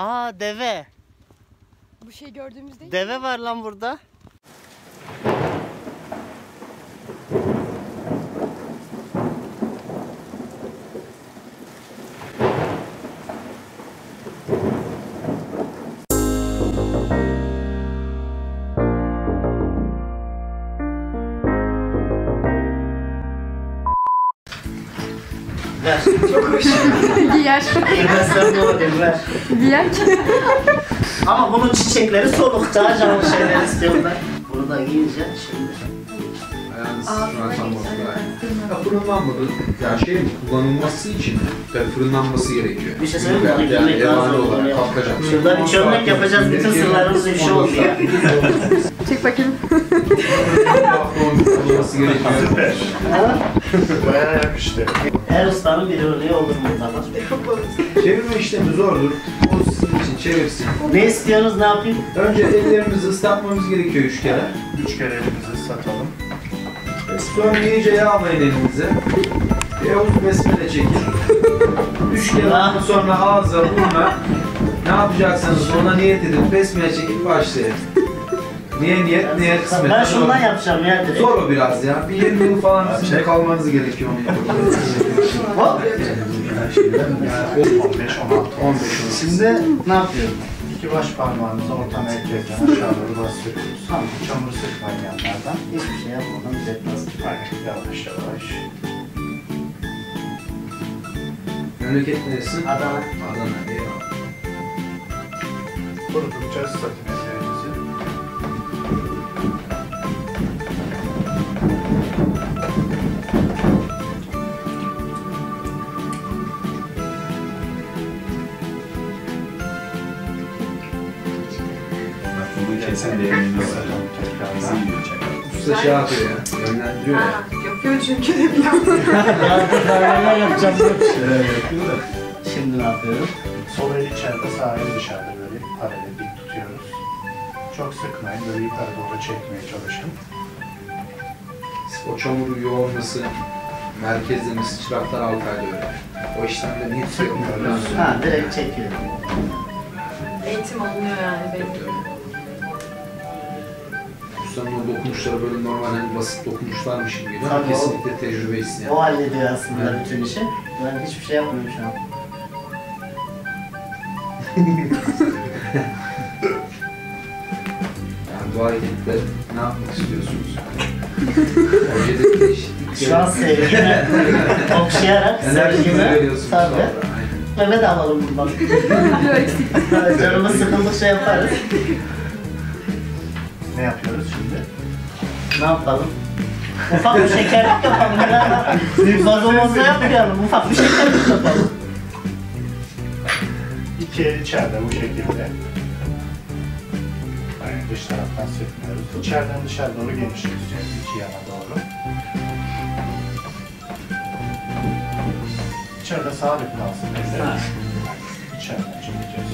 Aa, deve. Bu şey gördüğümüz değil. Deve mi var lan burada? Çok hoş. Giyer. Sen ne olayım ver. Giyer. Ama bunun çiçekleri soluk, daha canlı şeyler istiyorum ben. Bunu da giyeceğim şimdi. Ayağınız fırınlanmadı. Yani şey mi? Kullanılması için tabii fırınlanması gerekiyor. Bir şey söyleyeyim mi? Yani yamanı olarak kalkacak. Şuradan bir çömlek yapacağız. Bütün sırlarımız bir şey oldu ya. Çek bakayım. Kullanılması gerekiyor. Bayağı yakıştı. Her ustanın bir örneği olur mu tamam? Çevirme işlemi zordur. O sizin için çevirsin. Ne istiyorsunuz, ne yapayım? Önce ellerimizi ıslatmamız gerekiyor 3 kere. 3 kere elimizi ıslatalım. Sonra iyice yağlayın elinizi. Yavuz besmele çekin. 3 kere sonra ağza, burna. Ne yapacaksanız ona niyet edin. Besmele çekip başlayın. Niye niyet, neye kısmet. Ben şundan yapacağım ya direkt. Zor o biraz ya. Bir 20 yıl falan içinde kalmanız gerekiyor onu yapalım. Valla? 15-16. Şimdi ne yapıyorum? 2 baş parmağımızı orta merkezden aşağı doğru bastırıyoruz. Tamam, çamur sıkmayın yanlardan. Hiçbir şey yapmadan bize bastırmayın. Yavaş yavaş. Memleket neresin? Adana. Adana, iyi o. Kurudukça ıslatın. Sen de elini ısıracağım. Tekrardan yiyecek. Usta şey yapıyor ya. Yönlendiriyor ya. Yapıyor çünkü de bir anda. Yapacağım bir şeyler yapıyor da. Şimdi ne yapıyorum? Sol el içeride, sağ el dışarıda böyle paralel dik tutuyoruz. Çok sıkmayın. Böyle yukarı doğru çekmeye çalışın. O çamuru yoğurması, merkezlemesi, çıraklar altı alıyor. O işlemden hiç sökmüyoruz. Ha, direkt çekiyorum. Eğitim alınıyor yani benim. O dokunuşları böyle normal hani basit dokunuşlarmış gibi değil mi? Kesinlikle tecrübelisin yani. O hallediyor aslında evet, bütün işi. Ben hiçbir şey yapmıyorum şu an. Yani bu hareketle ne yapmak istiyorsunuz? Şu an sevgime okşayarak sevgime tabi. Mehmet alalım bundan. Canımız sıkıldık şey yaparız. Ne yapıyoruz şimdi? Ne yapalım? Ufak bir şekerlik yapalım. Vazomozda yapmayalım. Ufak bir şekerlik yapalım. 2 el içeride bu şekilde. Aynen dış taraftan sökmüyoruz. İçeriden dışarı doğru genişleteceğiz. 2 yana doğru. İçeride sabit kalsın. İçeriden çekeceğiz.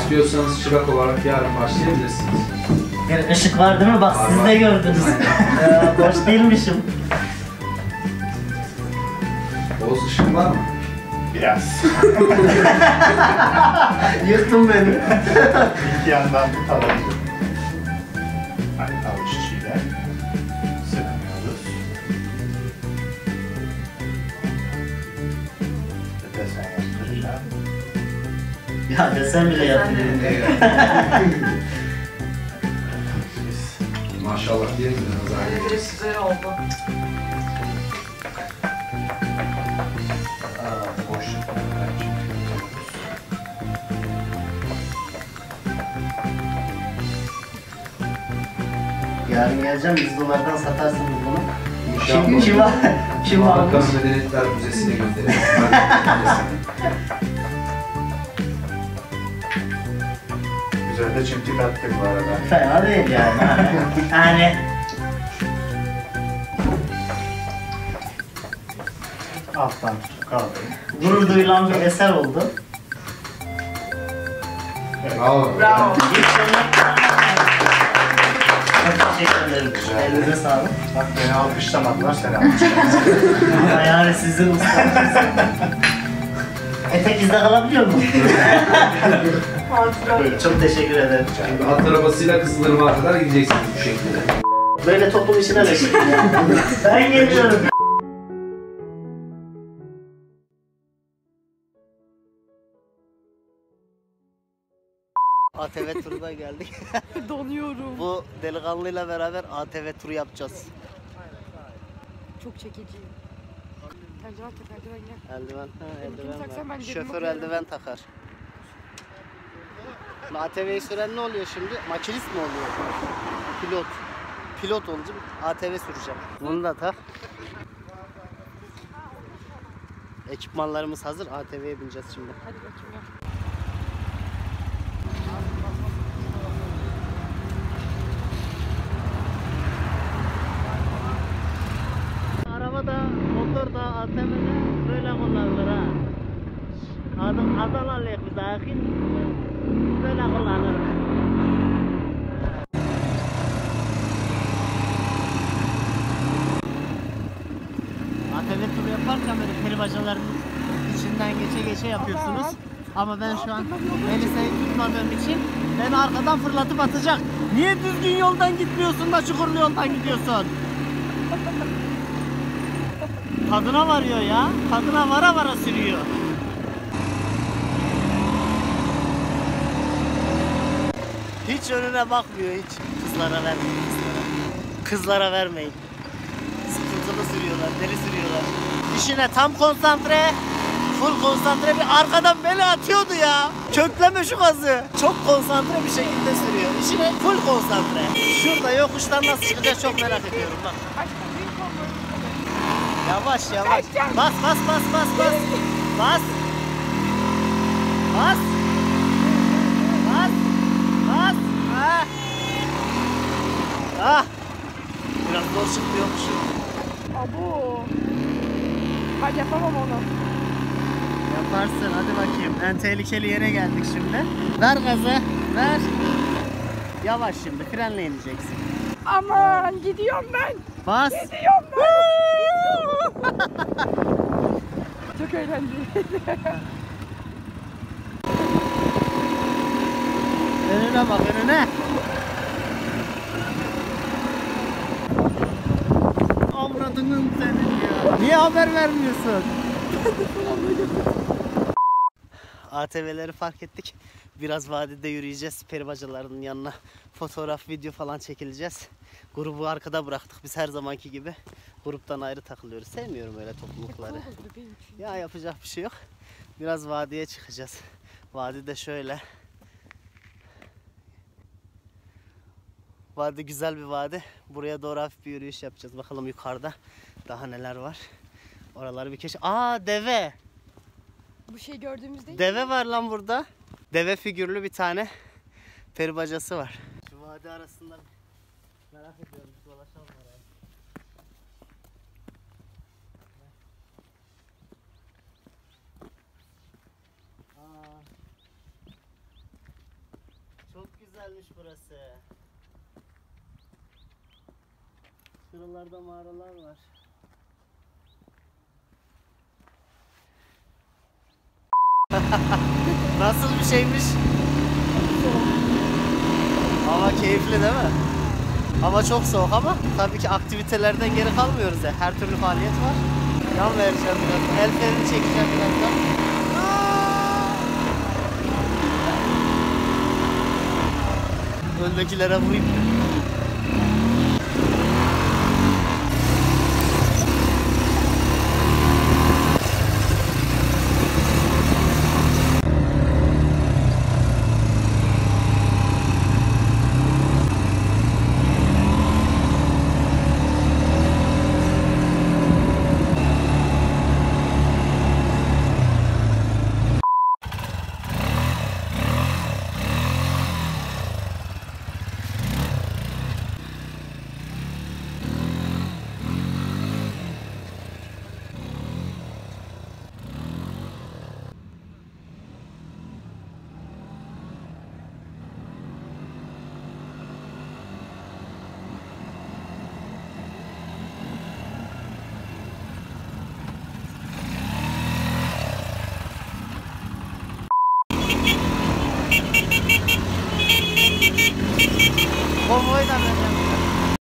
İstiyorsanız çırak olarak yarın başlayabilirsiniz. Yani ışık var değil mi? Bak var, siz var. De gördünüz. Boş değilmişim. Boz ışık var mı? Biraz. Yırttın beni. İki yandan tutalım. Aynı avuç içiyle sıkmıyoruz. Desen yaptıracağım. Ya desen bile yaptırıyor. Maşallah diyelim de nazar ediyoruz. Biraz güzel oldu. Aa, boş. Yarın geleceğim, biz dolardan satarsınız bunu. Şimdi kim almış? Balkan Medeniyetler Müzesi'ne göndeririz. Üzerinde çimtik attık bu arada. Fena değil yani. Yani. Alttan tutup kaldı. Gurur duyulan bir eser oldu. Evet. Bravo. Bravo. Teşekkür ederim. Elinize sağlık. Bak beni alkışlamadılar, seni alkışlamadılar. Yani sizin ustanız. Etek izde kalabiliyor mu? Çok teşekkür ederim. Yani at arabasıyla Kızılırmak'a kadar gideceksiniz bu şekilde. Böyle toplum işine de şekilde. Ben geliyorum. ATV turuna geldik. Donuyorum. Bu delikanlıyla beraber ATV turu yapacağız. Çok çekiciyim. Eldiven tak, eldiven gel. Eldiven, ha, eldiven. Şoför eldiven takar. ATV'yi süren ne oluyor şimdi? Makinist mi oluyor? Pilot. Pilot olacağım, ATV süreceğim. Bunu da tak. Ekipmanlarımız hazır, ATV'ye bineceğiz şimdi. Hadi bakayım ya. ATV turu yaparken böyle peribacaların içinden geçe geçe yapıyorsunuz. Ama ben şu an Melisa'yı tutmadığım için beni arkadan fırlatıp atacak. Niye düzgün yoldan gitmiyorsun da çukurlu yoldan gidiyorsun? Tadına varıyor ya. Tadına vara vara sürüyor. Hiç önüne bakmıyor hiç. Kızlara vermeyin kızlara. Kızlara vermeyin. Sıkıntılı sürüyorlar, deli sürüyorlar. İşine tam konsantre, full konsantre, bir arkadan beni atıyordu ya. Kökleme şu gazı. Çok konsantre bir şekilde sürüyor. İşine full konsantre. Şurada yokuştan nasıl çıkacak çok merak ediyorum bak. Yavaş yavaş. Bas bas bas bas bas. Bas. Bas. Bas. Bas. Ah. Ah. Biraz zor çıkıyormuşum. Abu. Hadi yapamam onu. Yaparsın hadi bakayım. En tehlikeli yere geldik şimdi. Ver gazı. Ver. Yavaş şimdi frenle ineceksin. Aman gidiyorum ben. Bas. Gidiyorum ben. Çok eğlenceliydi. Önüne bak önüne. Avradının senin ya. Niye haber vermiyorsun? ATV'leri fark ettik. Biraz vadide yürüyeceğiz. Peribacalarının yanına fotoğraf, video falan çekileceğiz. Grubu arkada bıraktık. Biz her zamanki gibi gruptan ayrı takılıyoruz. Sevmiyorum öyle toplulukları. Ya yapacak bir şey yok. Biraz vadiye çıkacağız. Vadide şöyle. Vadi güzel bir vadi. Buraya doğru hafif bir yürüyüş yapacağız. Bakalım yukarıda daha neler var. Oraları bir keşif. Aa deve. Bu şey gördüğümüz değil mi? Deve var lan burada. Deve figürlü bir tane peribacası var. Şu vadi arasında merak ediyorum. Dolaşalım herhalde. Aa, çok güzelmiş burası. Şuralarda mağaralar var. Nasıl bir şeymiş? Hava keyifli değil mi? Hava çok soğuk ama tabii ki aktivitelerden geri kalmıyoruz ya. Her türlü faaliyet var. Yan vereceğim birazdan. El ferini çekeceğim birazdan. Öndekilere vurayım. konvoyla döneceğim.